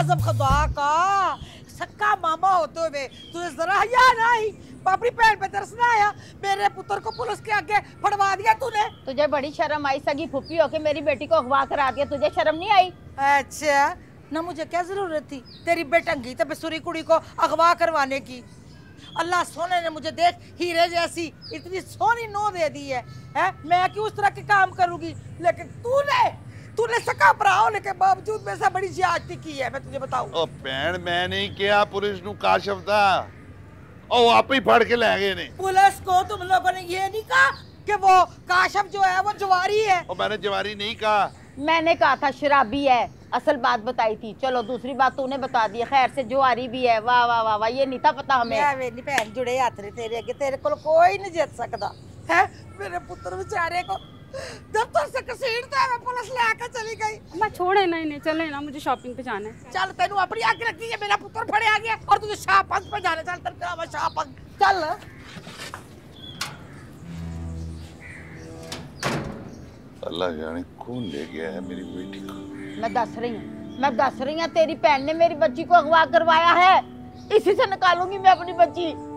आजम खुदा का सक्का मामा होते हुए तुझे जरा हया ना आई, पापड़ी पैर पे तरस ना आया? मेरे पुत्र को पुलिस के आगे फड़वा दिया तूने। तुझे बड़ी शर्म आई सगी फुफी होके मेरी बेटी को अगवा करा दिया, तुझे शर्म नहीं आई? अच्छा ना, मुझे क्या जरूरत थी तेरी बेटंगी तबसूरी कुड़ी को अगवा करवाने की? अल्लाह सोने ने मुझे देख हीरे जैसी इतनी सोनी नो दे दी है? मैं क्यों उस तरह के काम करूंगी? लेकिन तूने सका भरा होने के बावजूद मेरे साथ बड़ी ज्यादती की है, मैं तुझे बताऊं। ओ भैन, मैं नहीं किया, पुलिस नु काशिफ था और आप ही फड़ के ले गए ने। पुलिस को तुम लोगों ने ये नहीं कहा कि वो काशिफ जो है वो जवारी है? और मैंने जवारी नहीं कहा, मैंने कहा था शराबी है, असल बात बताई थी। चलो दूसरी बात तूने बता दी, खैर से जुआरी भी है। वाह वाह वाह वाह, ये नहीं था पता हमें। मेरी भैन जुड़े हाथ ने तेरे अगे, तेरे कोल कोई नहीं जित सकता है। मेरे पुत्र बेचारे को दफ्तर से कसीड़ता है, मैं पुलिस लेके चली गई। मैं छोड़े नहीं, नहीं चले ना, मुझे शॉपिंग पे जाना है। चल तेनू अपनी आंख रखी है, मेरा पुत्र फड़े आ गया और तुझे शाहपंख पे जाना। चल तेरा शाहपंख, चल। अल्लाह जाने कौन ले गया है मेरी बेटी को। मैं दस रही हूँ, तेरी बहन ने मेरी बच्ची को अगवा करवाया है, इसी से निकालूंगी मैं अपनी बच्ची।